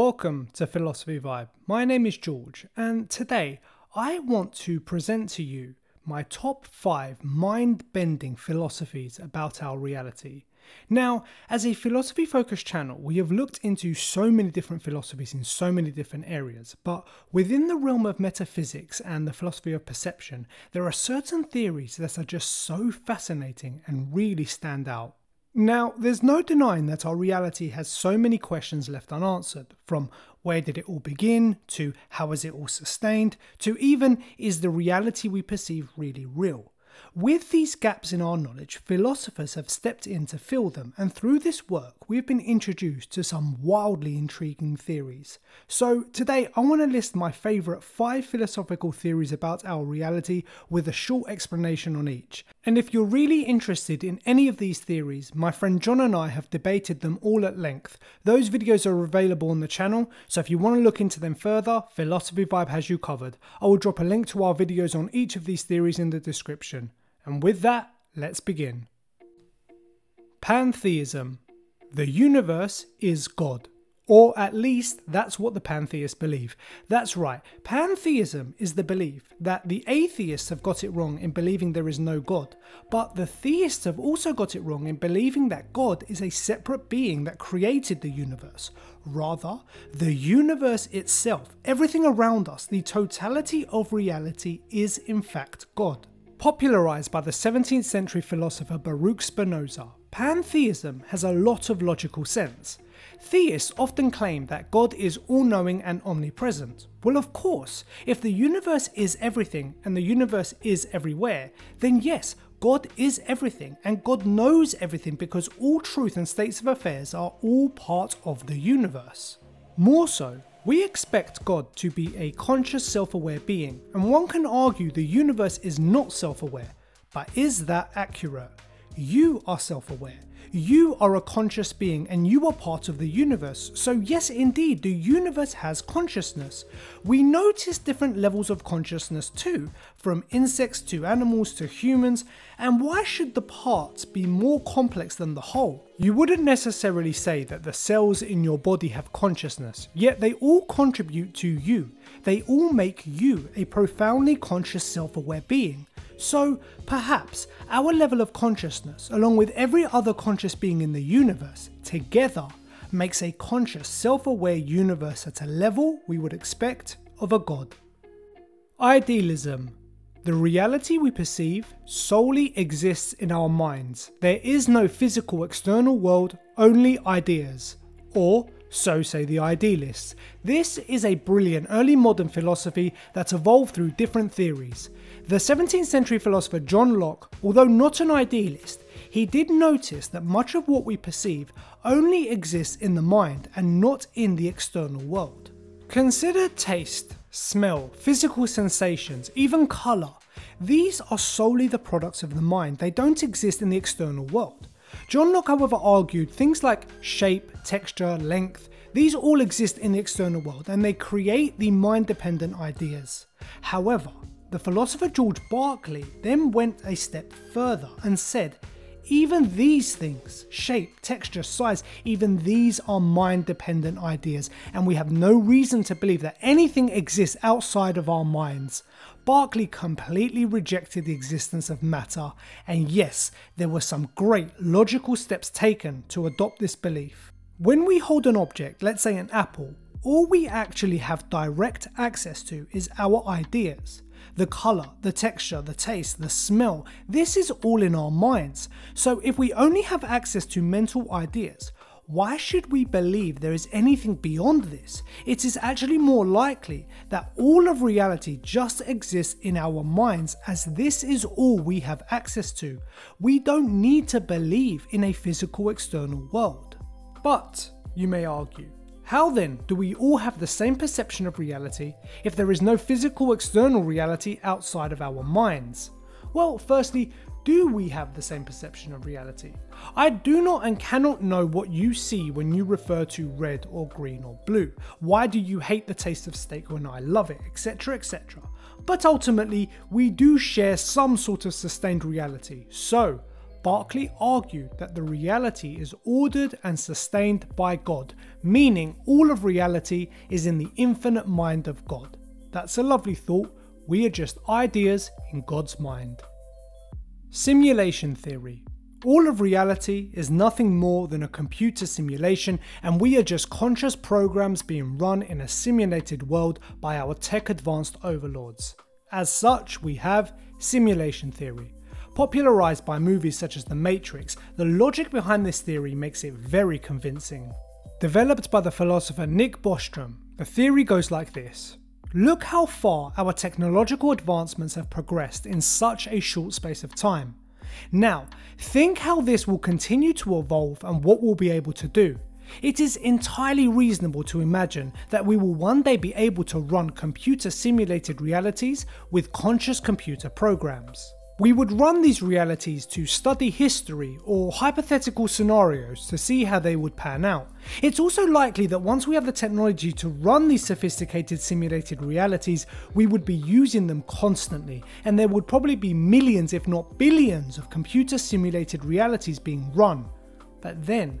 Welcome to Philosophy Vibe. My name is George, and today I want to present to you my top 5 mind-bending philosophies about our reality. Now, as a philosophy-focused channel, we have looked into so many different philosophies in so many different areas, but within the realm of metaphysics and the philosophy of perception, there are certain theories that are just so fascinating and really stand out. Now, there's no denying that our reality has so many questions left unanswered, from where did it all begin, to how is it all sustained, to even is the reality we perceive really real? With these gaps in our knowledge, philosophers have stepped in to fill them, and through this work we have been introduced to some wildly intriguing theories. So today I want to list my favourite 5 philosophical theories about our reality with a short explanation on each. And if you're really interested in any of these theories, my friend John and I have debated them all at length. Those videos are available on the channel, so if you want to look into them further, Philosophy Vibe has you covered. I will drop a link to our videos on each of these theories in the description. And with that, let's begin. Pantheism. The universe is God. Or at least that's what the pantheists believe. That's right, pantheism is the belief that the atheists have got it wrong in believing there is no God, but the theists have also got it wrong in believing that God is a separate being that created the universe. Rather, the universe itself, everything around us, the totality of reality is in fact God. Popularized by the 17th century philosopher Baruch Spinoza, pantheism has a lot of logical sense. Theists often claim that God is all-knowing and omnipresent. Well, of course, if the universe is everything and the universe is everywhere, then yes, God is everything and God knows everything because all truth and states of affairs are all part of the universe. More so, we expect God to be a conscious, self-aware being, and one can argue the universe is not self-aware, but is that accurate? You are self-aware, you are a conscious being and you are part of the universe, so yes indeed the universe has consciousness. We notice different levels of consciousness too, from insects to animals to humans, and why should the parts be more complex than the whole? You wouldn't necessarily say that the cells in your body have consciousness, yet they all contribute to you. They all make you a profoundly conscious self-aware being. So perhaps our level of consciousness, along with every other conscious being in the universe, together makes a conscious self-aware universe at a level we would expect of a God. Idealism. The reality we perceive solely exists in our minds. There is no physical external world, only ideas. Or, so say the idealists. This is a brilliant early modern philosophy that evolved through different theories. The 17th century philosopher John Locke, although not an idealist, he did notice that much of what we perceive only exists in the mind and not in the external world. Consider taste, smell, physical sensations, even colour. These are solely the products of the mind, they don't exist in the external world. John Locke however argued things like shape, texture, length, these all exist in the external world and they create the mind-dependent ideas. However, the philosopher George Berkeley then went a step further and said, even these things, shape, texture, size, even these are mind-dependent ideas, and we have no reason to believe that anything exists outside of our minds. Berkeley completely rejected the existence of matter, and yes, there were some great logical steps taken to adopt this belief. When we hold an object, let's say an apple, all we actually have direct access to is our ideas. The colour, the texture, the taste, the smell, this is all in our minds. So if we only have access to mental ideas, why should we believe there is anything beyond this? It is actually more likely that all of reality just exists in our minds, as this is all we have access to. We don't need to believe in a physical external world. But, you may argue, how then do we all have the same perception of reality if there is no physical external reality outside of our minds? Well, firstly, do we have the same perception of reality? I do not and cannot know what you see when you refer to red or green or blue. Why do you hate the taste of steak when I love it, etc, etc. But ultimately, we do share some sort of sustained reality. So, Berkeley argued that the reality is ordered and sustained by God, meaning all of reality is in the infinite mind of God. That's a lovely thought. We are just ideas in God's mind. Simulation theory. All of reality is nothing more than a computer simulation, and we are just conscious programs being run in a simulated world by our tech-advanced overlords. As such, we have simulation theory. Popularized by movies such as The Matrix, the logic behind this theory makes it very convincing. Developed by the philosopher Nick Bostrom, the theory goes like this. Look how far our technological advancements have progressed in such a short space of time. Now, think how this will continue to evolve and what we'll be able to do. It is entirely reasonable to imagine that we will one day be able to run computer simulated realities with conscious computer programs. We would run these realities to study history or hypothetical scenarios to see how they would pan out. It's also likely that once we have the technology to run these sophisticated simulated realities, we would be using them constantly, and there would probably be millions, if not billions, of computer simulated realities being run. But then,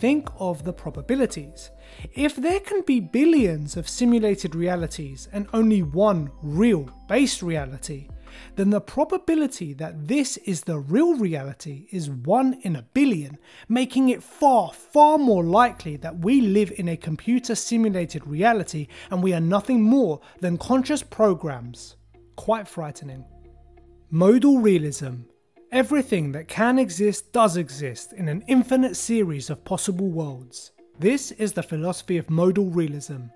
think of the probabilities. If there can be billions of simulated realities and only one real, based reality, then the probability that this is the real reality is 1 in a billion, making it far, far more likely that we live in a computer simulated reality and we are nothing more than conscious programs. Quite frightening. Modal realism. Everything that can exist does exist in an infinite series of possible worlds. This is the philosophy of modal realism.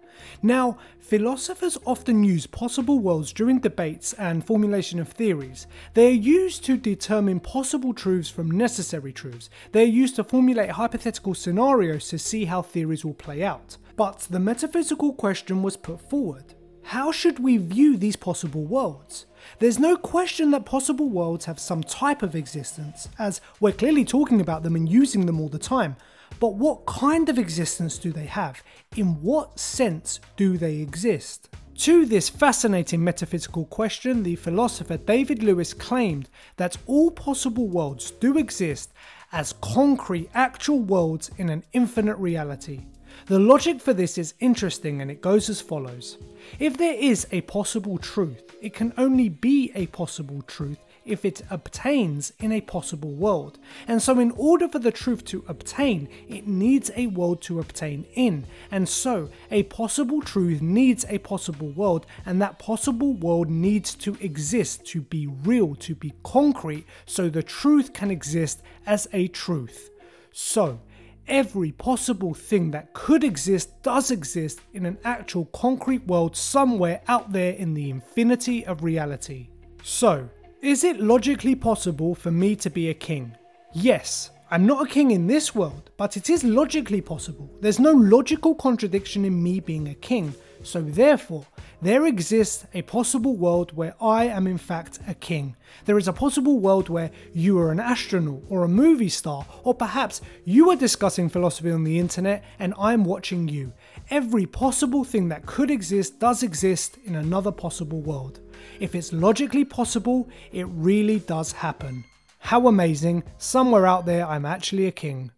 Now, philosophers often use possible worlds during debates and formulation of theories. They are used to determine possible truths from necessary truths. They are used to formulate hypothetical scenarios to see how theories will play out. But the metaphysical question was put forward. How should we view these possible worlds? There's no question that possible worlds have some type of existence, as we're clearly talking about them and using them all the time. But what kind of existence do they have? In what sense do they exist? To this fascinating metaphysical question, the philosopher David Lewis claimed that all possible worlds do exist as concrete, actual worlds in an infinite reality. The logic for this is interesting, and it goes as follows. If there is a possible truth, it can only be a possible truth if it obtains in a possible world, and so in order for the truth to obtain, it needs a world to obtain in, and so a possible truth needs a possible world, and that possible world needs to exist to be real, to be concrete, so the truth can exist as a truth. So every possible thing that could exist does exist in an actual concrete world somewhere out there in the infinity of reality. So, is it logically possible for me to be a king? Yes, I'm not a king in this world, but it is logically possible. There's no logical contradiction in me being a king, so therefore, there exists a possible world where I am in fact a king. There is a possible world where you are an astronaut or a movie star, or perhaps you are discussing philosophy on the internet and I'm watching you. Every possible thing that could exist does exist in another possible world. If it's logically possible, it really does happen. How amazing, somewhere out there I'm actually a king.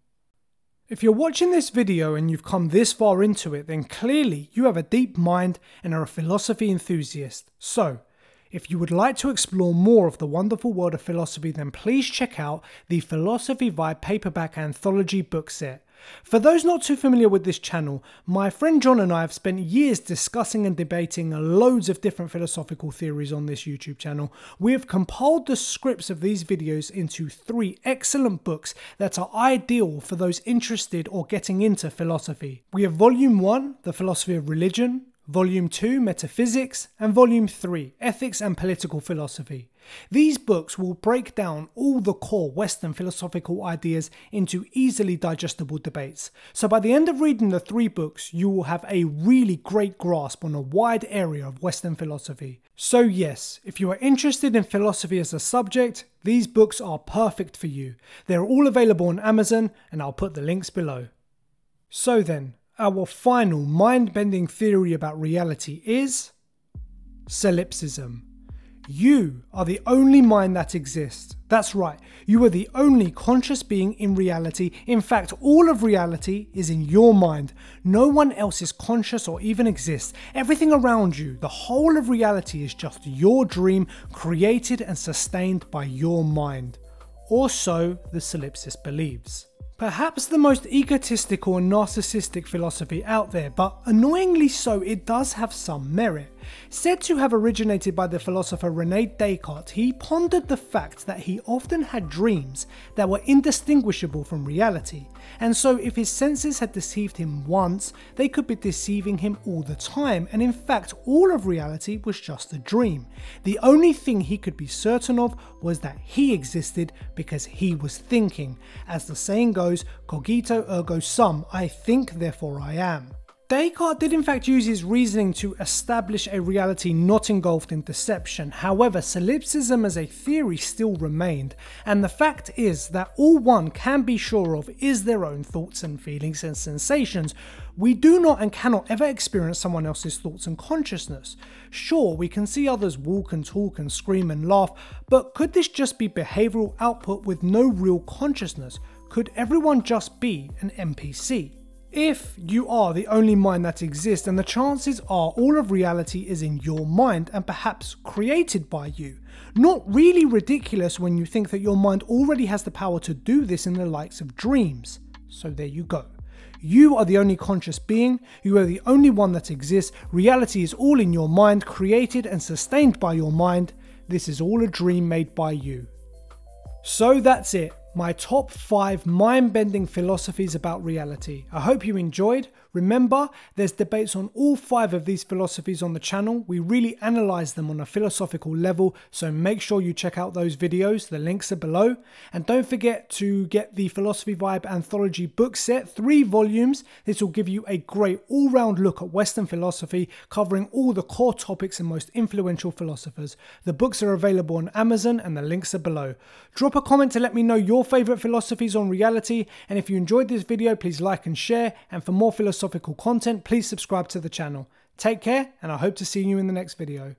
If you're watching this video and you've come this far into it, then clearly you have a deep mind and are a philosophy enthusiast. So, if you would like to explore more of the wonderful world of philosophy, then please check out the Philosophy Vibe paperback anthology book set. For those not too familiar with this channel, my friend John and I have spent years discussing and debating loads of different philosophical theories on this YouTube channel. We have compiled the scripts of these videos into 3 excellent books that are ideal for those interested or getting into philosophy. We have Volume 1, The Philosophy of Religion, Volume 2, Metaphysics, and Volume 3, Ethics and Political Philosophy. These books will break down all the core Western philosophical ideas into easily digestible debates. So by the end of reading the 3 books, you will have a really great grasp on a wide area of Western philosophy. So yes, if you are interested in philosophy as a subject, these books are perfect for you. They're all available on Amazon, and I'll put the links below. So then, our final mind-bending theory about reality is solipsism. You are the only mind that exists. That's right, you are the only conscious being in reality. In fact, all of reality is in your mind. No one else is conscious or even exists. Everything around you, the whole of reality, is just your dream, created and sustained by your mind. Or so the solipsist believes. Perhaps the most egotistical and narcissistic philosophy out there, but annoyingly so, it does have some merit. Said to have originated by the philosopher René Descartes, he pondered the fact that he often had dreams that were indistinguishable from reality, and so if his senses had deceived him once, they could be deceiving him all the time, and in fact all of reality was just a dream. The only thing he could be certain of was that he existed because he was thinking. As the saying goes, cogito ergo sum, I think therefore I am. Descartes did in fact use his reasoning to establish a reality not engulfed in deception. However, solipsism as a theory still remained, and the fact is that all one can be sure of is their own thoughts and feelings and sensations. We do not and cannot ever experience someone else's thoughts and consciousness. Sure, we can see others walk and talk and scream and laugh, but could this just be behavioural output with no real consciousness? Could everyone just be an NPC? If you are the only mind that exists, then the chances are all of reality is in your mind and perhaps created by you. Not really ridiculous when you think that your mind already has the power to do this in the likes of dreams. So there you go. You are the only conscious being, you are the only one that exists, reality is all in your mind, created and sustained by your mind. This is all a dream made by you. So that's it. My top 5 mind-bending philosophies about reality. I hope you enjoyed. Remember, there's debates on all 5 of these philosophies on the channel. We really analyze them on a philosophical level, so make sure you check out those videos. The links are below. And don't forget to get the Philosophy Vibe Anthology book set, 3 volumes. This will give you a great all-round look at Western philosophy, covering all the core topics and most influential philosophers. The books are available on Amazon and the links are below. Drop a comment to let me know your favorite philosophies on reality, and if you enjoyed this video, please like and share, and for more philosophical content, please subscribe to the channel. Take care, and I hope to see you in the next video.